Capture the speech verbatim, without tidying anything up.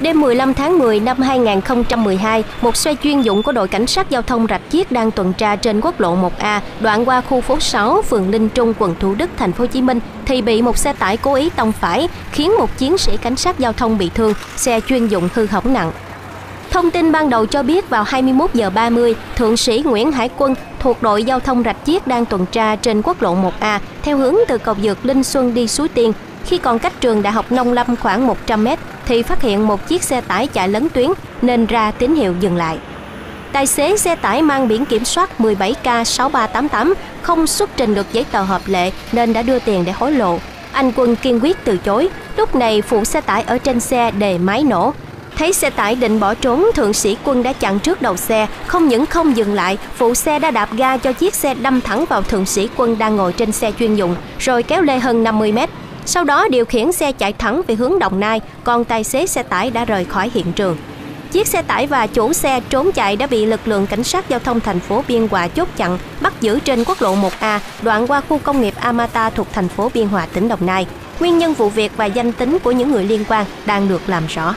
Đêm mười lăm tháng mười năm hai nghìn không trăm mười hai, một xe chuyên dụng của đội cảnh sát giao thông rạch chiếc đang tuần tra trên quốc lộ một A, đoạn qua khu phố sáu, phường Linh Trung, quận Thủ Đức, thành phố Hồ Chí Minh thì bị một xe tải cố ý tông phải, khiến một chiến sĩ cảnh sát giao thông bị thương, xe chuyên dụng hư hỏng nặng. Thông tin ban đầu cho biết vào hai mươi mốt giờ ba mươi, Thượng sĩ Nguyễn Hải Quân thuộc đội giao thông rạch chiếc đang tuần tra trên quốc lộ một A theo hướng từ cầu vượt Linh Xuân đi Suối Tiên. Khi còn cách trường Đại học Nông Lâm khoảng một trăm mét thì phát hiện một chiếc xe tải chạy lấn tuyến nên ra tín hiệu dừng lại. Tài xế xe tải mang biển kiểm soát mười bảy K sáu ba tám tám không xuất trình được giấy tờ hợp lệ nên đã đưa tiền để hối lộ. Anh Quân kiên quyết từ chối, lúc này phụ xe tải ở trên xe đề máy nổ. Thấy xe tải định bỏ trốn, Thượng sĩ Quân đã chặn trước đầu xe, không những không dừng lại, phụ xe đã đạp ga cho chiếc xe đâm thẳng vào Thượng sĩ Quân đang ngồi trên xe chuyên dụng, rồi kéo lê hơn năm mươi mét. Sau đó điều khiển xe chạy thẳng về hướng Đồng Nai, còn tài xế xe tải đã rời khỏi hiện trường. Chiếc xe tải và chủ xe trốn chạy đã bị lực lượng cảnh sát giao thông thành phố Biên Hòa chốt chặn, bắt giữ trên quốc lộ một A, đoạn qua khu công nghiệp Amata thuộc thành phố Biên Hòa, tỉnh Đồng Nai. Nguyên nhân vụ việc và danh tính của những người liên quan đang được làm rõ.